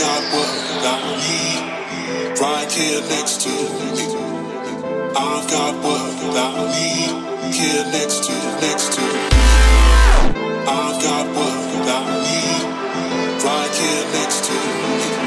got what I need right here next to me. I've got what I need here next to me. I've got what I need right here next to me.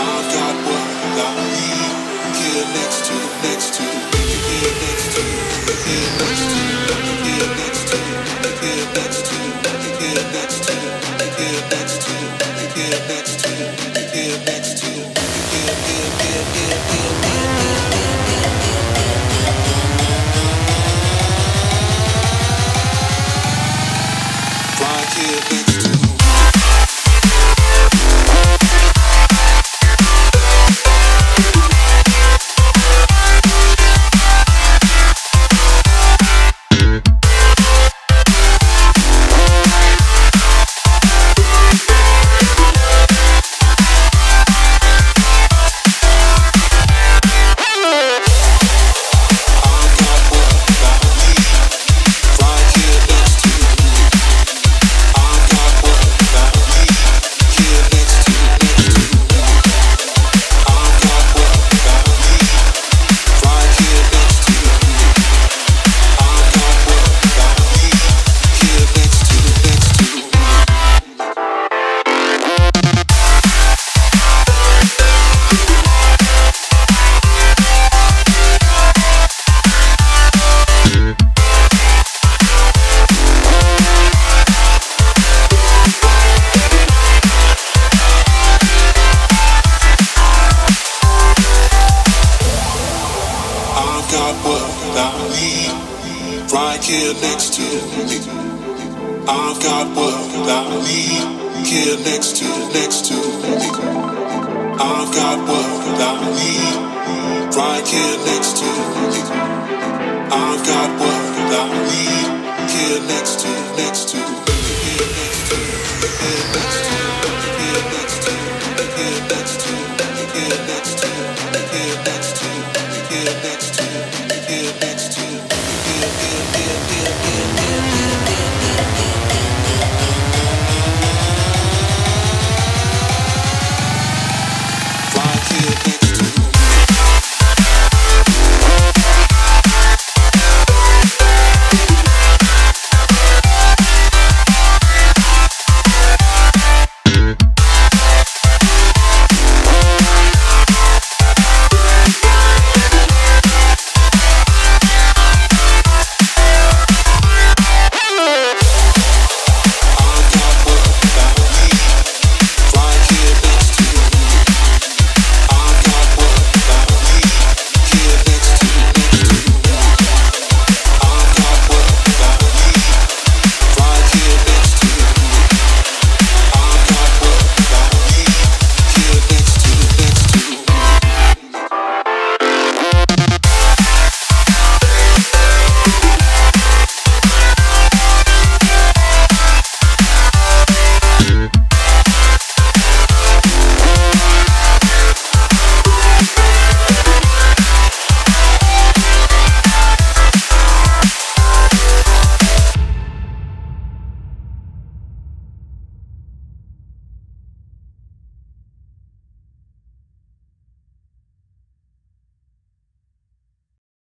I've got what I need here next to me. Here next to me. Here next to me. Here next to me. Here next to me. Here next to me. Here next to me. Here next to you, here next to you, right here next to you. Right here next to me, I've got what I need. Here next to me, I've got what I need. Right here next to me, I've got what I need. Here next to.